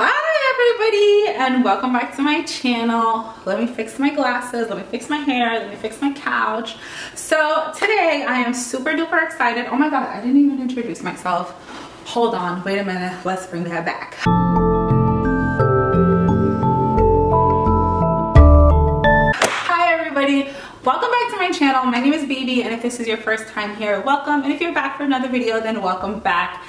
Hi everybody and welcome back to my channel. Let me fix my glasses, let me fix my hair, let me fix my couch. So today I am super duper excited. Oh my god, I didn't even introduce myself. Hold on, wait a minute, let's bring that back. Hi everybody, welcome back to my channel. My name is BB and if this is your first time here, welcome. And if you're back for another video, then welcome back.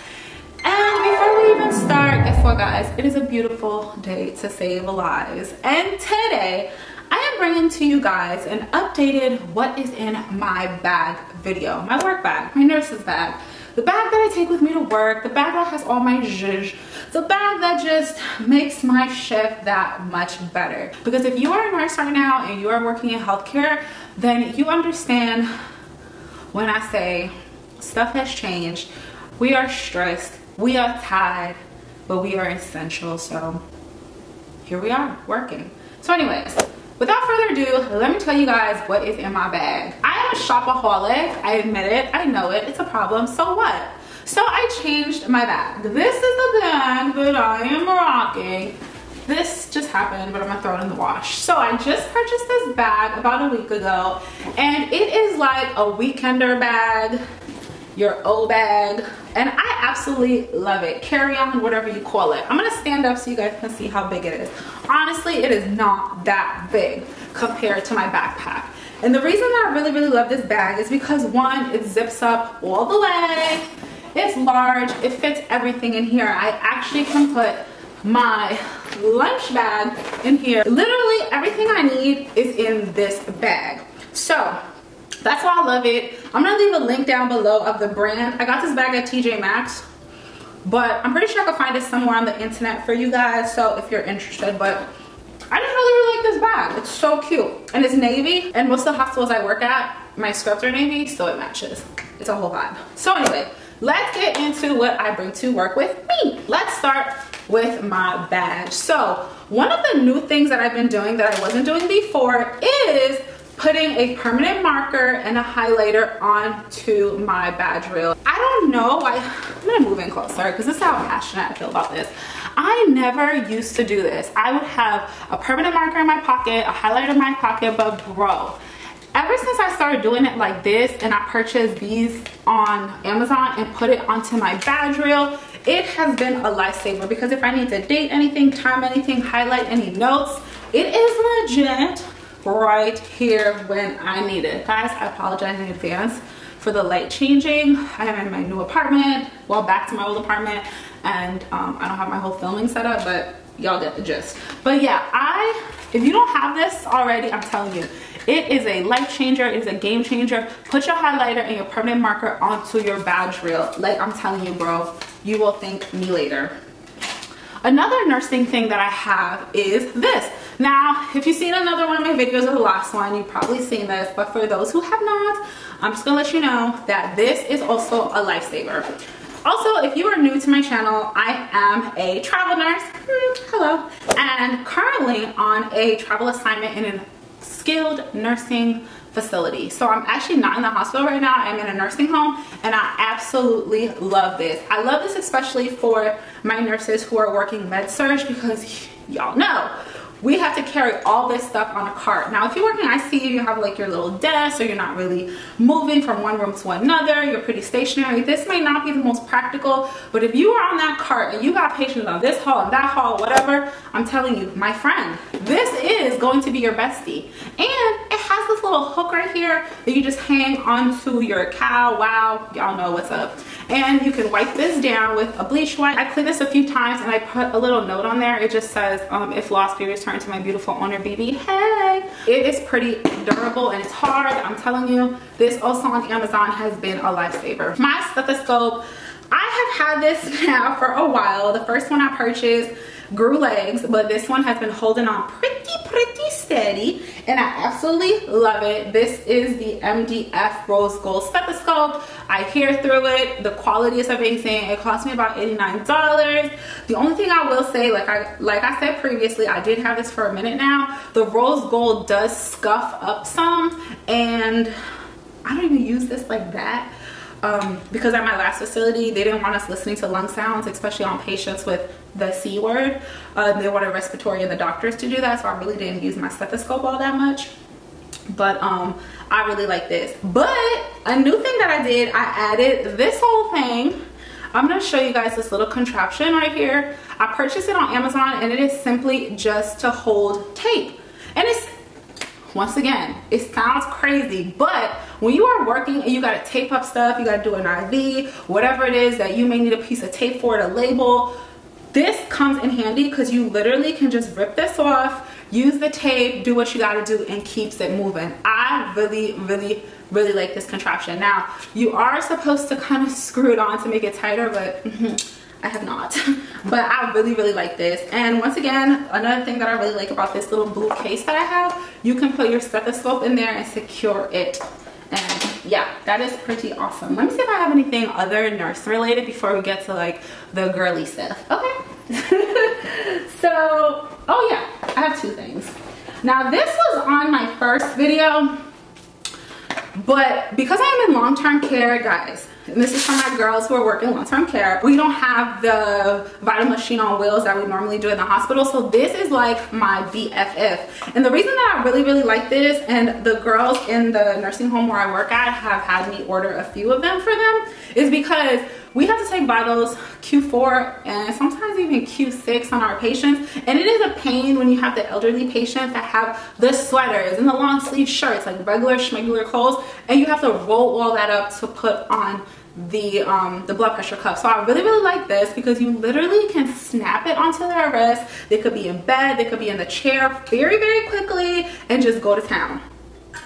And before we even start, guess what guys, it is a beautiful day to save lives. And today, I am bringing to you guys an updated what is in my bag video. My work bag, my nurse's bag, the bag that I take with me to work, the bag that has all my zhuzh, the bag that just makes my shift that much better. Because if you are a nurse right now and you are working in healthcare, then you understand when I say stuff has changed, we are stressed, we are tired, but we are essential, so here we are working. So anyways, without further ado, let me tell you guys what is in my bag. I am a shopaholic, I admit it, I know it, it's a problem, so what? So I changed my bag. This is the bag that I am rocking. This just happened, but I'm gonna throw it in the wash. So I just purchased this bag about a week ago, and it is like a weekender bag, your old bag, and I absolutely love it. Carry on, whatever you call it. I'm gonna stand up so you guys can see how big it is. Honestly, it is not that big compared to my backpack. And the reason that I really, really love this bag is because one, it zips up all the way. It's large, it fits everything in here. I actually can put my lunch bag in here. Literally everything I need is in this bag. So, that's why I love it. I'm gonna leave a link down below of the brand. I got this bag at TJ Maxx, but I'm pretty sure I can find it somewhere on the internet for you guys, so if you're interested. But I just really, really like this bag. It's so cute. And it's navy, and most of the hospitals I work at, my scrubs are navy, so it matches. It's a whole vibe. So anyway, let's get into what I bring to work with me. Let's start with my badge. So one of the new things that I've been doing that I wasn't doing before is putting a permanent marker and a highlighter onto my badge reel. I don't know why, I'm gonna move in closer because this is how passionate I feel about this. I never used to do this. I would have a permanent marker in my pocket, a highlighter in my pocket, but bro, ever since I started doing it like this and I purchased these on Amazon and put it onto my badge reel, it has been a lifesaver because if I need to date anything, time anything, highlight any notes, it is legit right here when I need it. Guys, I apologize in advance for the light changing. I am in my new apartment, well, back to my old apartment, and I don't have my whole filming set up, but y'all get the gist. But yeah, if you don't have this already, I'm telling you, it is a life changer, it is a game changer. Put your highlighter and your permanent marker onto your badge reel. Like, I'm telling you, bro, you will thank me later. Another nursing thing that I have is this. Now, if you've seen another one of my videos or the last one, you've probably seen this, but for those who have not, I'm just gonna let you know that this is also a lifesaver. Also, if you are new to my channel, I am a travel nurse, hello, and currently on a travel assignment in a skilled nursing facility. So I'm actually not in the hospital right now, I'm in a nursing home, and I absolutely love this. I love this especially for my nurses who are working med-surg because y'all know, we have to carry all this stuff on a cart. Now, if you're working ICU, you have like your little desk, or you're not really moving from one room to another, you're pretty stationary. This may not be the most practical, but if you are on that cart and you got patients on this hall and that hall, whatever, I'm telling you, my friend, this is going to be your bestie. And it has this little hook right here that you just hang onto your cow. Wow, y'all know what's up. And you can wipe this down with a bleach wipe. I cleaned this a few times and I put a little note on there. It just says, if lost, be returned to my beautiful owner BB. Hey, it is pretty durable and it's hard. I'm telling you, this also on Amazon has been a lifesaver. My stethoscope, I have had this now for a while. The first one I purchased grew legs, but this one has been holding on pretty steady, and I absolutely love it. This is the MDF Rose Gold Stethoscope. I hear through it. The quality is amazing. It cost me about $89. The only thing I will say, like I said previously, I did have this for a minute now. The rose gold does scuff up some, and I don't even use this like that. because at my last facility, they didn't want us listening to lung sounds, especially on patients with the C word. They wanted respiratory and the doctors to do that, so I really didn't use my stethoscope all that much. But I really like this. But a new thing that I did, I added this whole thing. I'm gonna show you guys this little contraption right here. I purchased it on Amazon, and it is simply just to hold tape. And it's, once again, it sounds crazy, but when you are working and you gotta tape up stuff, you gotta do an IV, whatever it is that you may need a piece of tape for, to label, this comes in handy because you literally can just rip this off, use the tape, do what you gotta do, and keeps it moving. I really, really, really like this contraption. Now, you are supposed to kind of screw it on to make it tighter, but I have not. But I really, really like this. And once again, another thing that I really like about this little blue case that I have, you can put your stethoscope in there and secure it. And yeah, that is pretty awesome. Let me see if I have anything other nurse related before we get to like the girly stuff. Okay. So, oh yeah, I have two things. Now, this was on my first video, but because I'm in long-term care, guys, and this is for my girls who are working long-term care, we don't have the vital machine on wheels that we normally do in the hospital, so this is like my BFF. And the reason that I really, really like this, and the girls in the nursing home where I work at have had me order a few of them for them, is because we have to take vitals Q4 and sometimes even Q6 on our patients, and it is a pain when you have the elderly patients that have the sweaters and the long sleeve shirts, like regular schmegular clothes, and you have to roll all that up to put on the blood pressure cuff. So I really, really like this because you literally can snap it onto their wrist. They could be in bed, they could be in the chair, very, very quickly, and just go to town.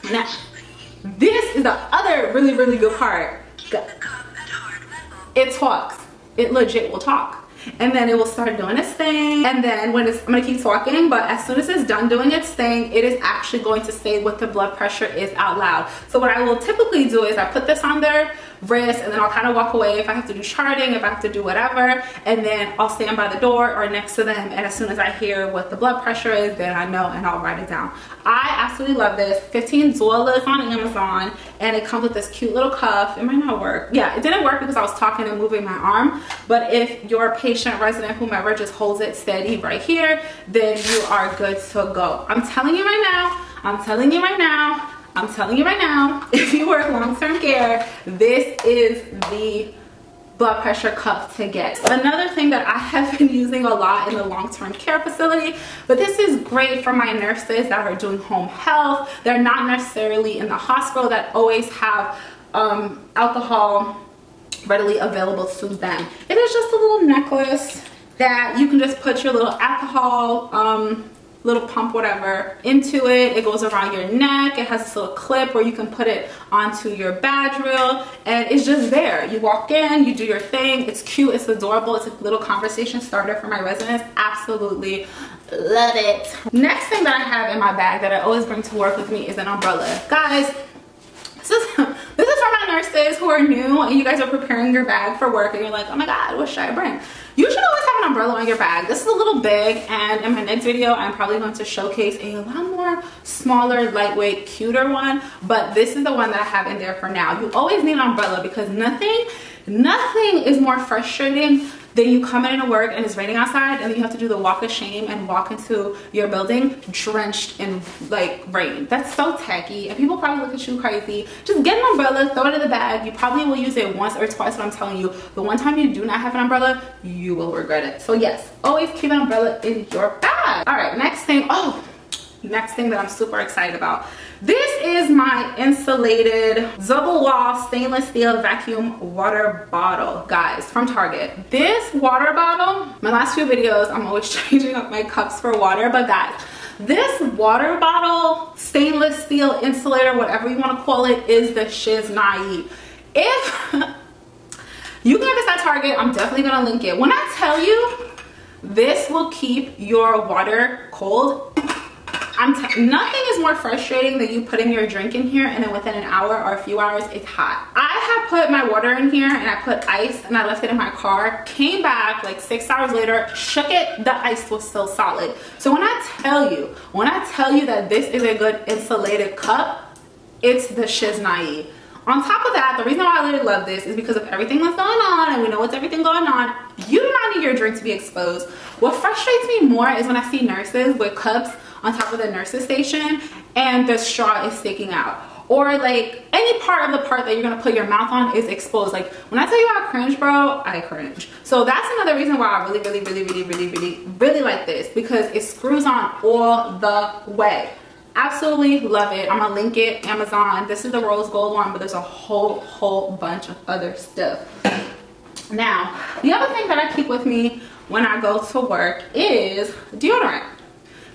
Now, this is the other really, really good part. It talks. It legit will talk. And then it will start doing its thing. And then when it's, I'm gonna keep talking, but as soon as it's done doing its thing, it is actually going to say what the blood pressure is out loud. So what I will typically do is I put this on their wrist, and then I'll kind of walk away if I have to do charting, if I have to do whatever, and then I'll stand by the door or next to them, and as soon as I hear what the blood pressure is, then I know and I'll write it down. I absolutely love this. $15 on Amazon, and it comes with this cute little cuff. It might not work. Yeah, it didn't work because I was talking and moving my arm, but if your patient, resident, whomever just holds it steady right here, then you are good to go. I'm telling you right now, I'm telling you right now, I'm telling you right now, if you work long-term care, this is the blood pressure cuff to get. Another thing that I have been using a lot in the long-term care facility, but this is great for my nurses that are doing home health, they're not necessarily in the hospital, that always have alcohol readily available to them. It is just a little necklace that you can just put your little alcohol little pump, whatever, into it. It goes around your neck. It has this little clip where you can put it onto your badge reel, and it's just there. You walk in, you do your thing. It's cute, it's adorable. It's a little conversation starter for my residents. Absolutely love it. Next thing that I have in my bag that I always bring to work with me is an umbrella. Guys, this is for my nurses who are new and you guys are preparing your bag for work and you're like, oh my God, what should I bring? You should always have an umbrella on your bag. This is a little big, and in my next video, I'm probably going to showcase a lot more smaller, lightweight, cuter one, but this is the one that I have in there for now. You always need an umbrella because nothing is more frustrating than you come into work and it's raining outside and you have to do the walk of shame and walk into your building drenched in like rain. That's so tacky, and people probably look at you crazy. Just get an umbrella, throw it in the bag. You probably will use it once or twice, but I'm telling you, the one time you do not have an umbrella, you will regret it. So yes, always keep an umbrella in your bag. All right, next thing, next thing that I'm super excited about. This is my insulated double wall stainless steel vacuum water bottle, guys, from Target. This water bottle, my last few videos, I'm always changing up my cups for water, but guys, this water bottle, stainless steel insulator, whatever you want to call it, is the shiznai. If you can get this at Target, I'm definitely gonna link it. When I tell you, this will keep your water cold. Nothing is more frustrating than you putting your drink in here and then within an hour or a few hours it's hot. I have put my water in here and I put ice and I left it in my car, came back like 6 hours later, shook it, the ice was still solid. So when I tell you that this is a good insulated cup, it's the shiznai. On top of that, the reason why I really love this is because of everything that's going on, and we know what's everything going on. You do not need your drink to be exposed. What frustrates me more is when I see nurses with cups on top of the nurses station and the straw is sticking out, or like any part of the part that you're gonna put your mouth on is exposed. Like when I tell you I cringe, bro, I cringe. So that's another reason why I really like this, because it screws on all the way. Absolutely love it. I'm gonna link it, Amazon. This is the rose gold one, but there's a whole bunch of other stuff. Now, the other thing that I keep with me when I go to work is deodorant.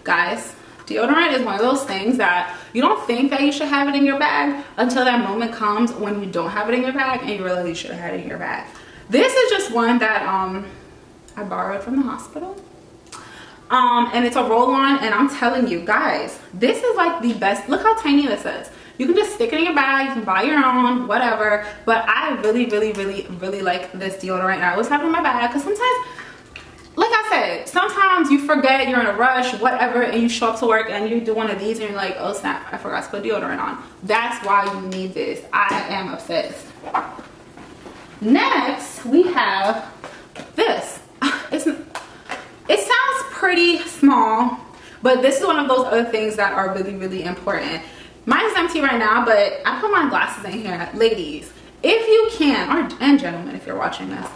Guys, deodorant is one of those things that you don't think that you should have it in your bag until that moment comes when you don't have it in your bag and you realize you should have had it in your bag. This is just one that I borrowed from the hospital. And it's a roll-on, and I'm telling you guys, this is like the best. Look how tiny this is. You can just stick it in your bag, you can buy your own, whatever. But I really like this deodorant, and I always have it in my bag because sometimes, like I said, sometimes you forget, you're in a rush, whatever, and you show up to work and you do one of these and you're like, oh snap, I forgot to put deodorant on. That's why you need this. I am obsessed. Next, we have this. It sounds pretty small, but this is one of those other things that are really important. Mine's empty right now, but I put my glasses in here. Ladies, if you can, or, and gentlemen, if you're watching this,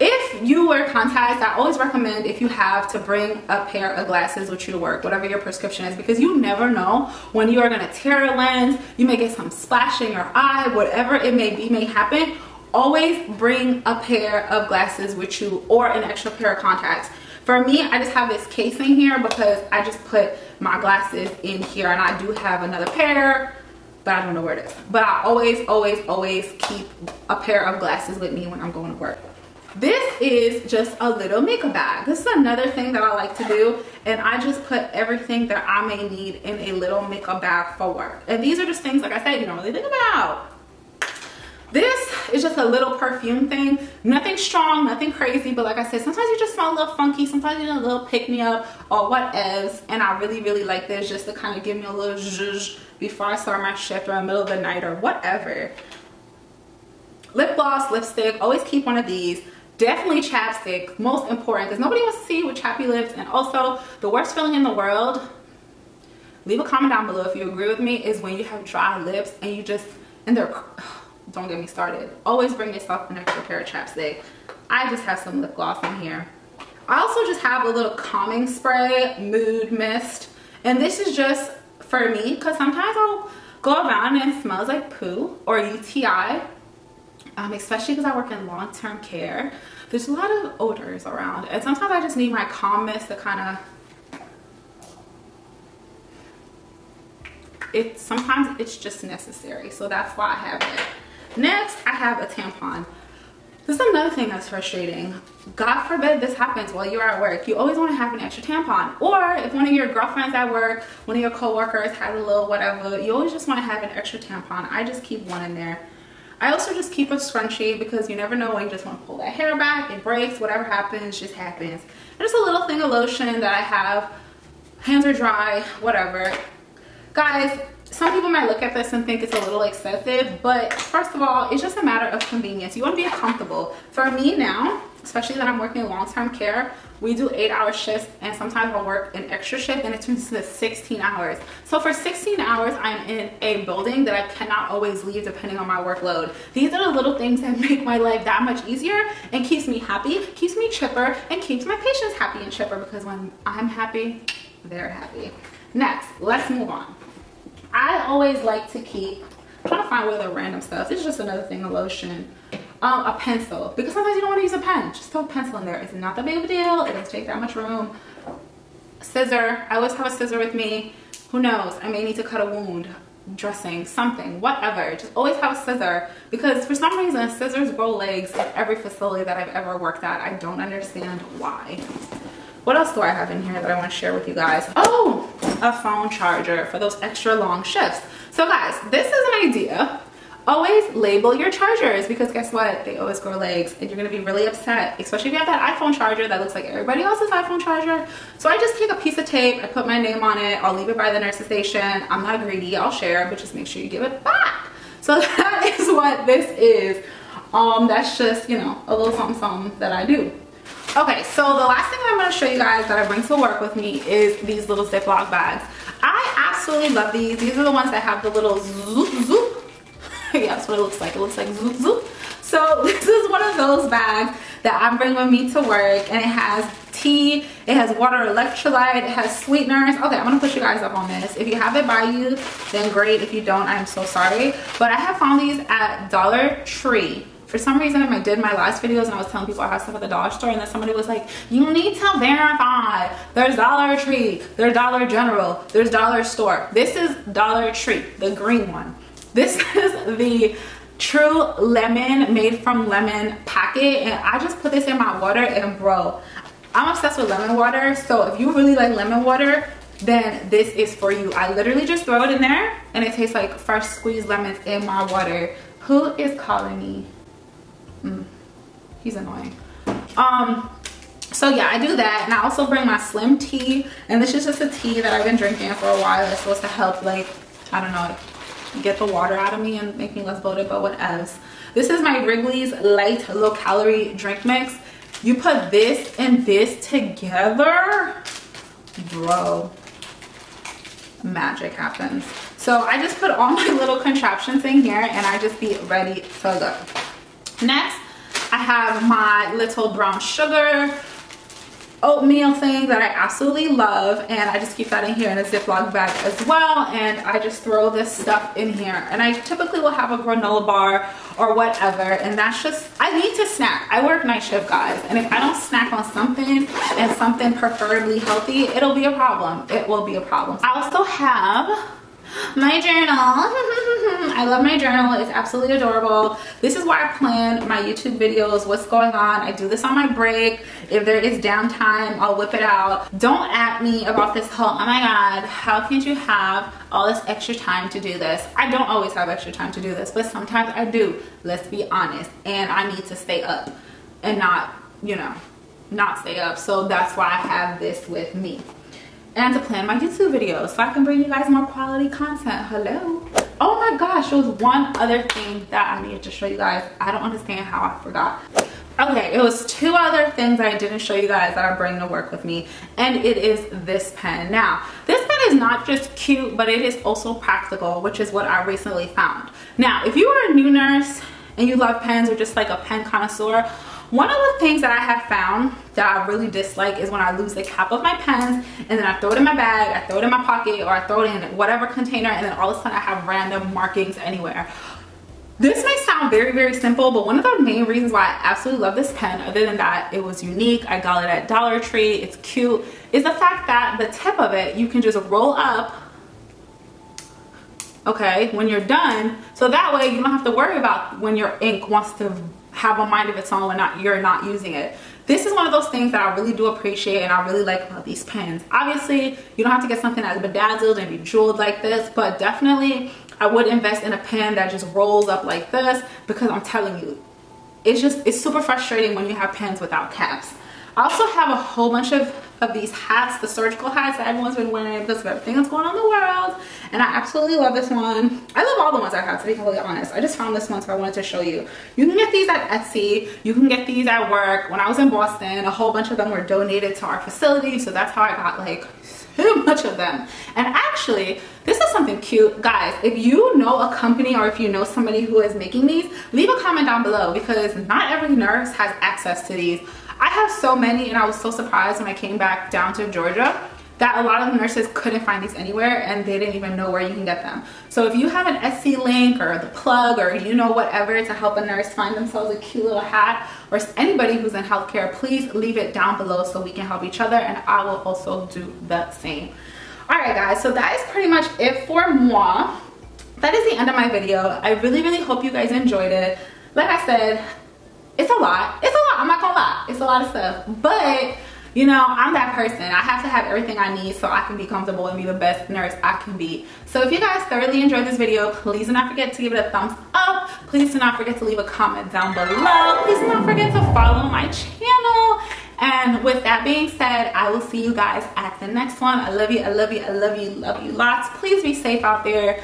if you wear contacts, I always recommend, if you have, to bring a pair of glasses with you to work, whatever your prescription is, because you never know when you are going to tear a lens. You may get some splash in your eye, whatever it may be may happen. Always bring a pair of glasses with you or an extra pair of contacts. For me, I just have this case in here because I just put my glasses in here, and I do have another pair, but I don't know where it is. But I always keep a pair of glasses with me when I'm going to work. This is just a little makeup bag. This is another thing that I like to do, and I just put everything that I may need in a little makeup bag for work. And these are just things, like I said, you don't really think about. This is just a little perfume thing. Nothing strong, nothing crazy, but like I said, sometimes you just smell a little funky, sometimes you need a little pick-me-up or whatevs, and I really like this just to kind of give me a little zhuzh before I start my shift or in the middle of the night or whatever. Lip gloss, lipstick, always keep one of these. Definitely chapstick, most important, because nobody wants to see you with chappy lips. And also, the worst feeling in the world, leave a comment down below if you agree with me, is when you have dry lips and you just, and they're, don't get me started. Always bring yourself an extra pair of chapstick. I just have some lip gloss in here. I also just have a little calming spray, mood mist. And this is just for me, because sometimes I'll go around and it smells like poo or UTI. Especially because I work in long-term care, there's a lot of odors around, and sometimes I just need my calmness to kind of, sometimes it's just necessary, so that's why I have it. Next, I have a tampon. This is another thing that's frustrating. God forbid this happens while you're at work. You always want to have an extra tampon. Or if one of your girlfriends at work, one of your coworkers had a little whatever, you always just want to have an extra tampon. I just keep one in there. I also just keep a scrunchie because you never know when you just want to pull that hair back, it breaks, whatever happens, just happens. And just a little thing of lotion that I have. Hands are dry, whatever. Guys, some people might look at this and think it's a little excessive, but first of all, it's just a matter of convenience. You want to be comfortable. For me now, especially that I'm working in long-term care, we do 8-hour shifts, and sometimes I'll work an extra shift, and it turns into 16 hours. So for 16 hours, I'm in a building that I cannot always leave depending on my workload. These are the little things that make my life that much easier and keeps me happy, keeps me chipper, and keeps my patients happy and chipper, because when I'm happy, they're happy. Next, let's move on. I always like to keep, I'm trying to find where the random stuff. It's just another thing, a lotion. A pencil, because sometimes you don't want to use a pen. Just throw a pencil in there. It's not that big of a deal. It doesn't take that much room. Scissor. I always have a scissor with me. Who knows? I may need to cut a wound. Dressing. Something. Whatever. Just always have a scissor, because for some reason scissors grow legs in every facility that I've ever worked at. I don't understand why. What else do I have in here that I want to share with you guys? Oh! A phone charger for those extra long shifts. So guys, this is an idea. Always label your chargers, because guess what? They always grow legs, and you're going to be really upset, especially if you have that iPhone charger that looks like everybody else's iPhone charger. So I just take a piece of tape, I put my name on it, I'll leave it by the nurse's station. I'm not greedy, I'll share, but just make sure you give it back. So So that is what this is. That's just, you know, a little something something that I do. Okay, so the last thing I'm going to show you guys that I bring to work with me is these little Ziploc bags. I absolutely love these. These are the ones that have the little zoop zoop. Yeah, that's what it looks like. It looks like zoop zoop. So this is one of those bags that I bring with me to work, and it has tea, it has water, electrolyte, it has sweeteners. Okay, I'm gonna put you guys up on this. If you have it by you, then great. If you don't, I'm so sorry. But I have found these at Dollar Tree. For some reason, I did my last videos and I was telling people I have stuff at the dollar store, and then somebody was like, you need to verify. There's Dollar Tree, there's Dollar General, there's Dollar Store. This is Dollar Tree, the green one. This is the True Lemon, made from lemon packet, and I just put this in my water, and bro, I'm obsessed with lemon water. So if you really like lemon water, then this is for you. I literally just throw it in there and it tastes like fresh squeezed lemons in my water. Who is calling me? He's annoying. So yeah, I do that, and I also bring my Slim tea, and this is just a tea that I've been drinking for a while. It's supposed to help, like, I don't know, get the water out of me and make me less bloated, but whatevs. This is my Wrigley's light low calorie drink mix. You put this and this together, bro, magic happens. So I just put all my little contraptions in here and I just be ready to go. Next, I have my little brown sugar oatmeal thing that I absolutely love, and I just keep that in here in a Ziploc bag as well, and I just throw this stuff in here. And I typically will have a granola bar or whatever, and that's just, I need to snack. I work night shift, guys, and if I don't snack on something, and something preferably healthy, it'll be a problem. It will be a problem. I also have my journal. I love my journal. It's absolutely adorable. This is why I plan my YouTube videos, what's going on. I do this on my break. If there is downtime, I'll whip it out. Don't at me about this whole, oh my god, how can you have all this extra time to do this? I don't always have extra time to do this, but sometimes I do, let's be honest, and I need to stay up and not, you know, not stay up. So that's why I have this with me, and to plan my YouTube videos so I can bring you guys more quality content. Hello. Oh my gosh, there was one other thing that I needed to show you guys. I don't understand how I forgot. Okay, it was two other things that I didn't show you guys that I bring to work with me, and it is this pen. Now, this pen is not just cute, but it is also practical, which is what I recently found. Now, if you are a new nurse and you love pens or just like a pen connoisseur, one of the things that I have found that I really dislike is when I lose the cap of my pens, and then I throw it in my bag, I throw it in my pocket, or I throw it in whatever container, and then all of a sudden I have random markings anywhere. This may sound very, very simple, but one of the main reasons why I absolutely love this pen, other than that it was unique, I got it at Dollar Tree, it's cute, is the fact that the tip of it, you can just roll up, okay, when you're done, so that way you don't have to worry about when your ink wants to have a mind of its own when you're not using it. This is one of those things that I really do appreciate, and I really like about these pens. Obviously, you don't have to get something that's bedazzled and bejeweled like this, but definitely I would invest in a pen that just rolls up like this, because I'm telling you, it's just, it's super frustrating when you have pens without caps. I also have a whole bunch of these hats, the surgical hats that everyone's been wearing because of everything that's going on in the world, and I absolutely love this one. I love all the ones I have, to be totally honest. I just found this one, so I wanted to show you. You can get these at Etsy, you can get these at work. When I was in Boston, a whole bunch of them were donated to our facility, so that's how I got like so much of them. And actually, this is something cute, guys. If you know a company, or if you know somebody who is making these, leave a comment down below, because not every nurse has access to these. I have so many, and I was so surprised when I came back down to Georgia that a lot of nurses couldn't find these anywhere, and they didn't even know where you can get them. So if you have an Etsy link or the plug, or you know, whatever, to help a nurse find themselves a cute little hat, or anybody who's in healthcare, please leave it down below so we can help each other, and I will also do the same. All right, guys, so that is pretty much it for moi. That is the end of my video. I really, really hope you guys enjoyed it. Like I said, it's a lot. It's a lot. I'm not gonna lie. It's a lot of stuff. But, you know, I'm that person. I have to have everything I need so I can be comfortable and be the best nurse I can be. So if you guys thoroughly enjoyed this video, please do not forget to give it a thumbs up. Please do not forget to leave a comment down below. Please do not forget to follow my channel. And with that being said, I will see you guys at the next one. I love you. I love you. I love you. Love you lots. Please be safe out there.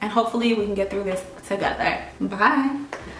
and hopefully we can get through this together. Bye.